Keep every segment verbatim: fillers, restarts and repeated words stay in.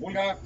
Una.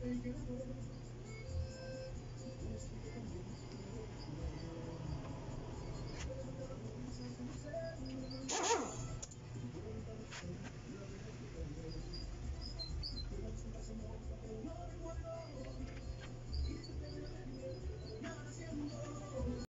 Thank you.